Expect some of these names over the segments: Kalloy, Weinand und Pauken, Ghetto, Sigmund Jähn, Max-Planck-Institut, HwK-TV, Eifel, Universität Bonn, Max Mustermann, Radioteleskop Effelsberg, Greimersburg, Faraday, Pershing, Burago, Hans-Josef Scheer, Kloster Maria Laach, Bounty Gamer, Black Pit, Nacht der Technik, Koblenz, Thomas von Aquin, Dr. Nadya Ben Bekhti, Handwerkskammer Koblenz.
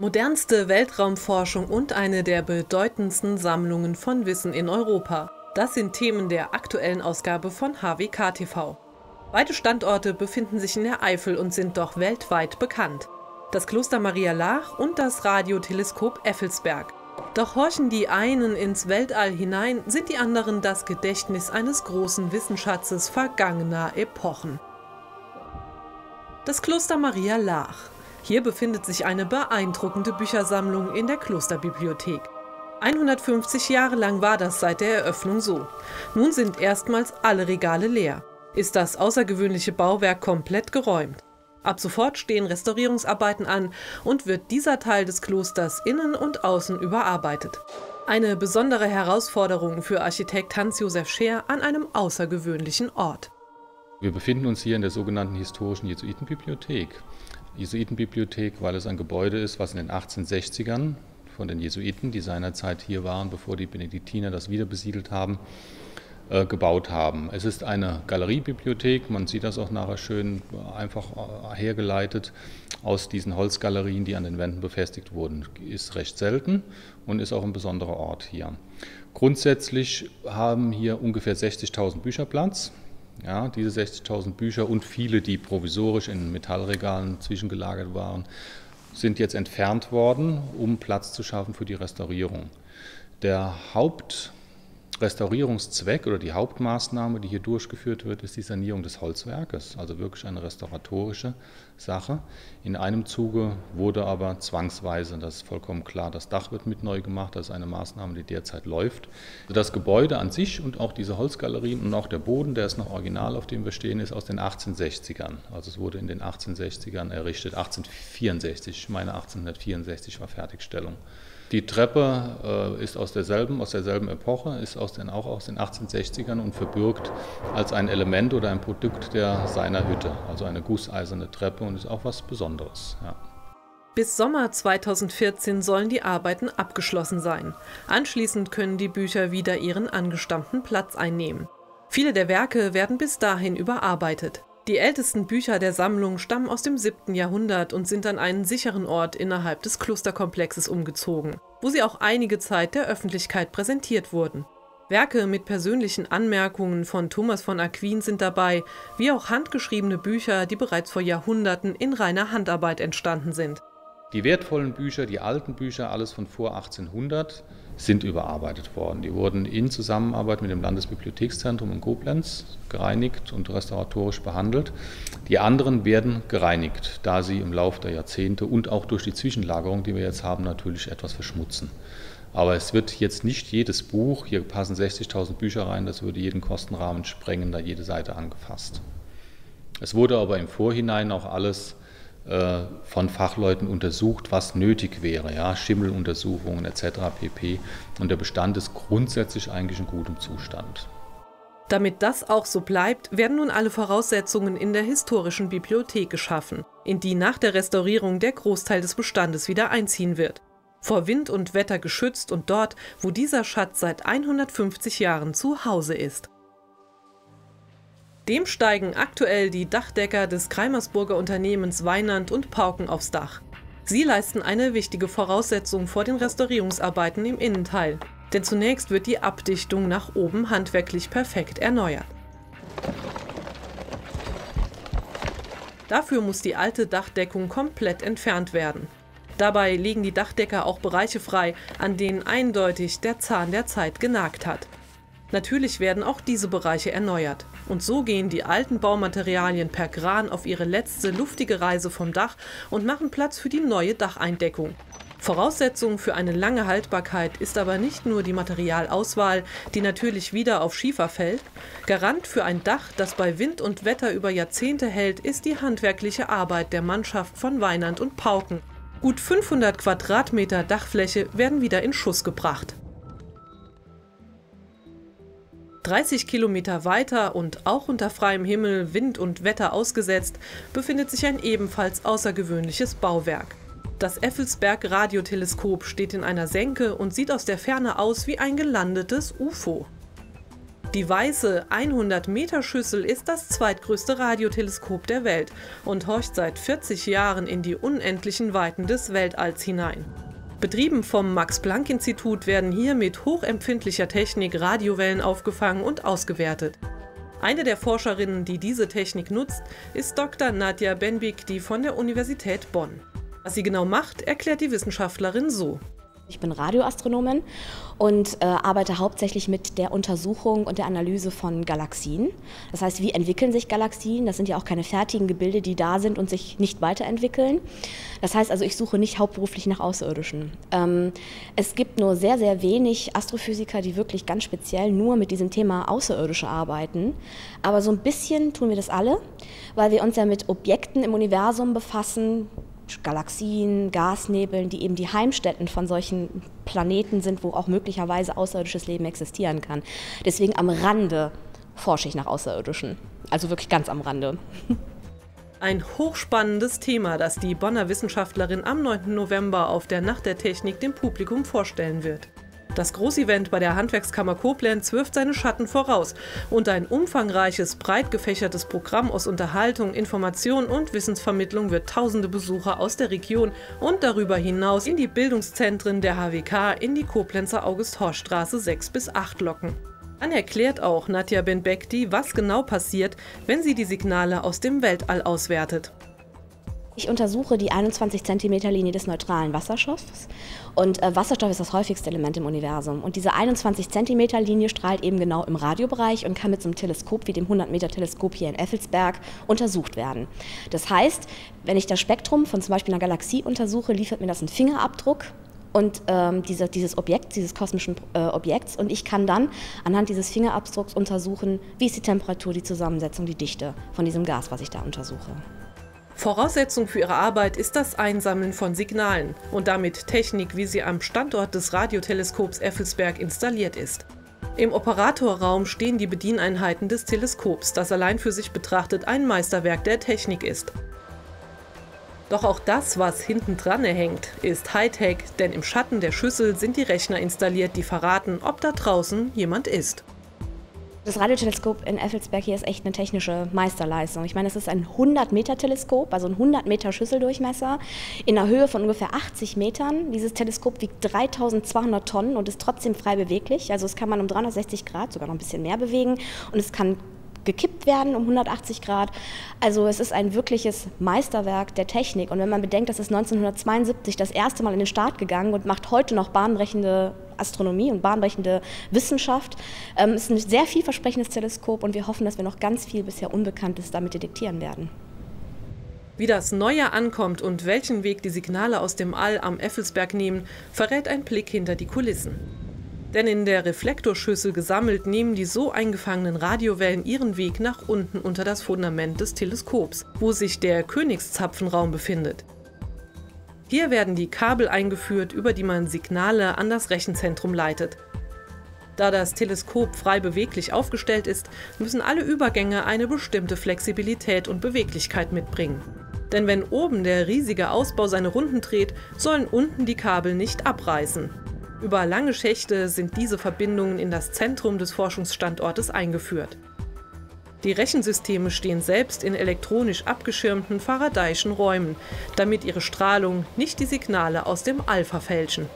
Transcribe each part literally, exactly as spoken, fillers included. Modernste Weltraumforschung und eine der bedeutendsten Sammlungen von Wissen in Europa. Das sind Themen der aktuellen Ausgabe von H W K T V. Beide Standorte befinden sich in der Eifel und sind doch weltweit bekannt. Das Kloster Maria Laach und das Radioteleskop Effelsberg. Doch horchen die einen ins Weltall hinein, sind die anderen das Gedächtnis eines großen Wissenschatzes vergangener Epochen. Das Kloster Maria Laach. Hier befindet sich eine beeindruckende Büchersammlung in der Klosterbibliothek. hundertfünfzig Jahre lang war das seit der Eröffnung so. Nun sind erstmals alle Regale leer. Ist das außergewöhnliche Bauwerk komplett geräumt. Ab sofort stehen Restaurierungsarbeiten an und wird dieser Teil des Klosters innen und außen überarbeitet. Eine besondere Herausforderung für Architekt Hans-Josef Scheer an einem außergewöhnlichen Ort. Wir befinden uns hier in der sogenannten historischen Jesuitenbibliothek. Jesuitenbibliothek, weil es ein Gebäude ist, was in den achtzehnhundertsechzigern von den Jesuiten, die seinerzeit hier waren, bevor die Benediktiner das wieder besiedelt haben, gebaut haben. Es ist eine Galeriebibliothek, man sieht das auch nachher schön einfach hergeleitet aus diesen Holzgalerien, die an den Wänden befestigt wurden. Ist recht selten und ist auch ein besonderer Ort hier. Grundsätzlich haben hier ungefähr sechzigtausend Bücher Platz. Ja, diese sechzigtausend Bücher und viele, die provisorisch in Metallregalen zwischengelagert waren, sind jetzt entfernt worden, um Platz zu schaffen für die Restaurierung. Der Haupt Restaurierungszweck oder die Hauptmaßnahme, die hier durchgeführt wird, ist die Sanierung des Holzwerkes, also wirklich eine restauratorische Sache. In einem Zuge wurde aber zwangsweise, das ist vollkommen klar, das Dach wird mit neu gemacht, das ist eine Maßnahme, die derzeit läuft. Das Gebäude an sich und auch diese Holzgalerien und auch der Boden, der ist noch original, auf dem wir stehen, ist aus den achtzehnhundertsechzigern. Also es wurde in den achtzehnhundertsechzigern errichtet, achtzehnhundertvierundsechzig, ich meine achtzehnhundertvierundsechzig war Fertigstellung. Die Treppe äh, ist aus derselben, aus derselben Epoche, ist aus den, auch aus den achtzehnhundertsechzigern und verbürgt als ein Element oder ein Produkt der seiner Hütte. Also eine gusseiserne Treppe und ist auch was Besonderes. Ja. Bis Sommer zweitausendvierzehn sollen die Arbeiten abgeschlossen sein. Anschließend können die Bücher wieder ihren angestammten Platz einnehmen. Viele der Werke werden bis dahin überarbeitet. Die ältesten Bücher der Sammlung stammen aus dem siebten Jahrhundert und sind an einen sicheren Ort innerhalb des Klosterkomplexes umgezogen, wo sie auch einige Zeit der Öffentlichkeit präsentiert wurden. Werke mit persönlichen Anmerkungen von Thomas von Aquin sind dabei, wie auch handgeschriebene Bücher, die bereits vor Jahrhunderten in reiner Handarbeit entstanden sind. Die wertvollen Bücher, die alten Bücher, alles von vor achtzehnhundert, sind überarbeitet worden. Die wurden in Zusammenarbeit mit dem Landesbibliothekszentrum in Koblenz gereinigt und restauratorisch behandelt. Die anderen werden gereinigt, da sie im Laufe der Jahrzehnte und auch durch die Zwischenlagerung, die wir jetzt haben, natürlich etwas verschmutzen. Aber es wird jetzt nicht jedes Buch, hier passen sechzigtausend Bücher rein, das würde jeden Kostenrahmen sprengen, da jede Seite angefasst. Es wurde aber im Vorhinein auch alles von Fachleuten untersucht, was nötig wäre, ja, Schimmeluntersuchungen et cetera pp. Und der Bestand ist grundsätzlich eigentlich in gutem Zustand. Damit das auch so bleibt, werden nun alle Voraussetzungen in der historischen Bibliothek geschaffen, in die nach der Restaurierung der Großteil des Bestandes wieder einziehen wird. Vor Wind und Wetter geschützt und dort, wo dieser Schatz seit hundertfünfzig Jahren zu Hause ist. Dem steigen aktuell die Dachdecker des Greimersburger Unternehmens Weinand und Pauken aufs Dach. Sie leisten eine wichtige Voraussetzung vor den Restaurierungsarbeiten im Innenteil. Denn zunächst wird die Abdichtung nach oben handwerklich perfekt erneuert. Dafür muss die alte Dachdeckung komplett entfernt werden. Dabei legen die Dachdecker auch Bereiche frei, an denen eindeutig der Zahn der Zeit genagt hat. Natürlich werden auch diese Bereiche erneuert. Und so gehen die alten Baumaterialien per Kran auf ihre letzte luftige Reise vom Dach und machen Platz für die neue Dacheindeckung. Voraussetzung für eine lange Haltbarkeit ist aber nicht nur die Materialauswahl, die natürlich wieder auf Schiefer fällt. Garant für ein Dach, das bei Wind und Wetter über Jahrzehnte hält, ist die handwerkliche Arbeit der Mannschaft von Weinand und Pauken. Gut fünfhundert Quadratmeter Dachfläche werden wieder in Schuss gebracht. dreißig Kilometer weiter und auch unter freiem Himmel, Wind und Wetter ausgesetzt, befindet sich ein ebenfalls außergewöhnliches Bauwerk. Das Effelsberg-Radioteleskop steht in einer Senke und sieht aus der Ferne aus wie ein gelandetes U F O. Die weiße hundert-Meter-Schüssel ist das zweitgrößte Radioteleskop der Welt und horcht seit vierzig Jahren in die unendlichen Weiten des Weltalls hinein. Betrieben vom Max-Planck-Institut werden hier mit hochempfindlicher Technik Radiowellen aufgefangen und ausgewertet. Eine der Forscherinnen, die diese Technik nutzt, ist Doktor Nadya Ben Bekhti von der Universität Bonn. Was sie genau macht, erklärt die Wissenschaftlerin so. Ich bin Radioastronomin und äh, arbeite hauptsächlich mit der Untersuchung und der Analyse von Galaxien. Das heißt, wie entwickeln sich Galaxien? Das sind ja auch keine fertigen Gebilde, die da sind und sich nicht weiterentwickeln. Das heißt also, ich suche nicht hauptberuflich nach Außerirdischen. Ähm, es gibt nur sehr, sehr wenig Astrophysiker, die wirklich ganz speziell nur mit diesem Thema Außerirdische arbeiten. Aber so ein bisschen tun wir das alle, weil wir uns ja mit Objekten im Universum befassen, Galaxien, Gasnebeln, die eben die Heimstätten von solchen Planeten sind, wo auch möglicherweise außerirdisches Leben existieren kann. Deswegen am Rande forsche ich nach Außerirdischen, also wirklich ganz am Rande. Ein hochspannendes Thema, das die Bonner Wissenschaftlerin am neunten November auf der Nacht der Technik dem Publikum vorstellen wird. Das Großevent bei der Handwerkskammer Koblenz wirft seine Schatten voraus und ein umfangreiches, breit gefächertes Programm aus Unterhaltung, Information und Wissensvermittlung wird tausende Besucher aus der Region und darüber hinaus in die Bildungszentren der H W K in die Koblenzer August-Horst-Straße sechs bis acht locken. Dann erklärt auch Nadya Ben Bekhti, was genau passiert, wenn sie die Signale aus dem Weltall auswertet. Ich untersuche die einundzwanzig Zentimeter Linie des neutralen Wasserstoffs und äh, Wasserstoff ist das häufigste Element im Universum und diese einundzwanzig Zentimeter Linie strahlt eben genau im Radiobereich und kann mit so einem Teleskop wie dem hundert Meter Teleskop hier in Effelsberg untersucht werden. Das heißt, wenn ich das Spektrum von zum Beispiel einer Galaxie untersuche, liefert mir das einen Fingerabdruck und ähm, diese, dieses Objekt, dieses kosmischen äh, Objekts und ich kann dann anhand dieses Fingerabdrucks untersuchen, wie ist die Temperatur, die Zusammensetzung, die Dichte von diesem Gas, was ich da untersuche. Voraussetzung für ihre Arbeit ist das Einsammeln von Signalen und damit Technik, wie sie am Standort des Radioteleskops Effelsberg installiert ist. Im Operatorraum stehen die Bedieneinheiten des Teleskops, das allein für sich betrachtet ein Meisterwerk der Technik ist. Doch auch das, was hinten dran hängt, ist Hightech, denn im Schatten der Schüssel sind die Rechner installiert, die verraten, ob da draußen jemand ist. Das Radioteleskop in Effelsberg hier ist echt eine technische Meisterleistung. Ich meine, es ist ein hundert Meter Teleskop, also ein hundert Meter Schüsseldurchmesser in einer Höhe von ungefähr achtzig Metern. Dieses Teleskop wiegt dreitausendzweihundert Tonnen und ist trotzdem frei beweglich. Also es kann man um dreihundertsechzig Grad sogar noch ein bisschen mehr bewegen und es kann gekippt werden um hundertachtzig Grad. Also es ist ein wirkliches Meisterwerk der Technik. Und wenn man bedenkt, das ist neunzehnhundertzweiundsiebzig das erste Mal in den Start gegangen und macht heute noch bahnbrechende Astronomie und bahnbrechende Wissenschaft. Ähm, es ist ein sehr vielversprechendes Teleskop und wir hoffen, dass wir noch ganz viel bisher Unbekanntes damit detektieren werden. Wie das Neue ankommt und welchen Weg die Signale aus dem All am Effelsberg nehmen, verrät ein Blick hinter die Kulissen. Denn in der Reflektorschüssel gesammelt nehmen die so eingefangenen Radiowellen ihren Weg nach unten unter das Fundament des Teleskops, wo sich der Königszapfenraum befindet. Hier werden die Kabel eingeführt, über die man Signale an das Rechenzentrum leitet. Da das Teleskop frei beweglich aufgestellt ist, müssen alle Übergänge eine bestimmte Flexibilität und Beweglichkeit mitbringen. Denn wenn oben der riesige Ausbau seine Runden dreht, sollen unten die Kabel nicht abreißen. Über lange Schächte sind diese Verbindungen in das Zentrum des Forschungsstandortes eingeführt. Die Rechensysteme stehen selbst in elektronisch abgeschirmten Faradayschen Räumen, damit ihre Strahlung nicht die Signale aus dem All verfälschen.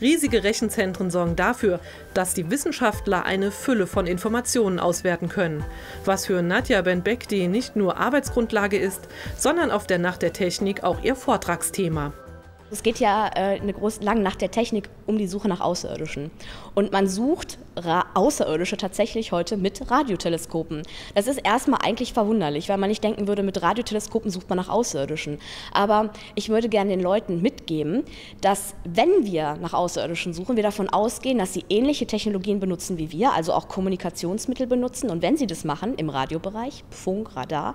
Riesige Rechenzentren sorgen dafür, dass die Wissenschaftler eine Fülle von Informationen auswerten können, was für Nadya Ben Bekhti nicht nur Arbeitsgrundlage ist, sondern auf der Nacht der Technik auch ihr Vortragsthema. Es geht ja äh, eine große, lange Nacht der Technik um die Suche nach Außerirdischen. Und man sucht Ra- Außerirdische tatsächlich heute mit Radioteleskopen. Das ist erstmal eigentlich verwunderlich, weil man nicht denken würde, mit Radioteleskopen sucht man nach Außerirdischen. Aber ich würde gerne den Leuten mitgeben, dass wenn wir nach Außerirdischen suchen, wir davon ausgehen, dass sie ähnliche Technologien benutzen wie wir, also auch Kommunikationsmittel benutzen. Und wenn sie das machen, im Radiobereich, Funk, Radar,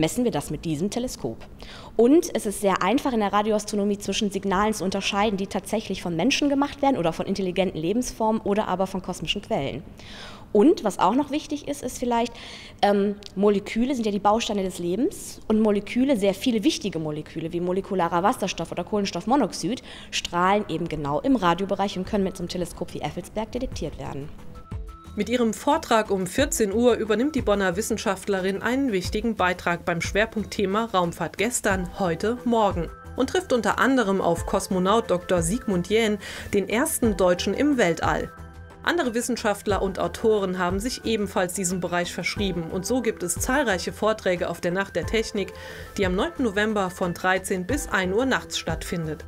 messen wir das mit diesem Teleskop. Und es ist sehr einfach in der Radioastronomie zwischen Signalen zu unterscheiden, die tatsächlich von Menschen gemacht werden oder von intelligenten Lebensformen oder aber von kosmischen Quellen. Und was auch noch wichtig ist, ist vielleicht, ähm, Moleküle sind ja die Bausteine des Lebens und Moleküle, sehr viele wichtige Moleküle wie molekularer Wasserstoff oder Kohlenstoffmonoxid, strahlen eben genau im Radiobereich und können mit so einem Teleskop wie Effelsberg detektiert werden. Mit ihrem Vortrag um vierzehn Uhr übernimmt die Bonner Wissenschaftlerin einen wichtigen Beitrag beim Schwerpunktthema Raumfahrt gestern, heute, morgen und trifft unter anderem auf Kosmonaut Doktor Sigmund Jähn, den ersten Deutschen im Weltall. Andere Wissenschaftler und Autoren haben sich ebenfalls diesem Bereich verschrieben und so gibt es zahlreiche Vorträge auf der Nacht der Technik, die am neunten November von dreizehn bis ein Uhr nachts stattfindet.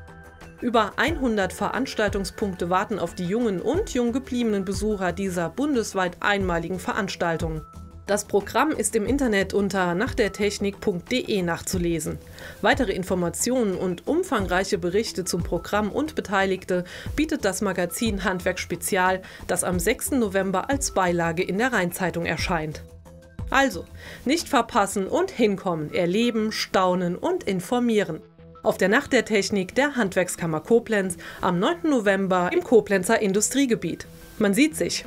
Über hundert Veranstaltungspunkte warten auf die jungen und jung gebliebenen Besucher dieser bundesweit einmaligen Veranstaltung. Das Programm ist im Internet unter nachtdertechnik punkt de nachzulesen. Weitere Informationen und umfangreiche Berichte zum Programm und Beteiligte bietet das Magazin Handwerksspezial, das am sechsten November als Beilage in der Rheinzeitung erscheint. Also, nicht verpassen und hinkommen, erleben, staunen und informieren. Auf der Nacht der Technik der Handwerkskammer Koblenz am neunten November im Koblenzer Industriegebiet. Man sieht sich!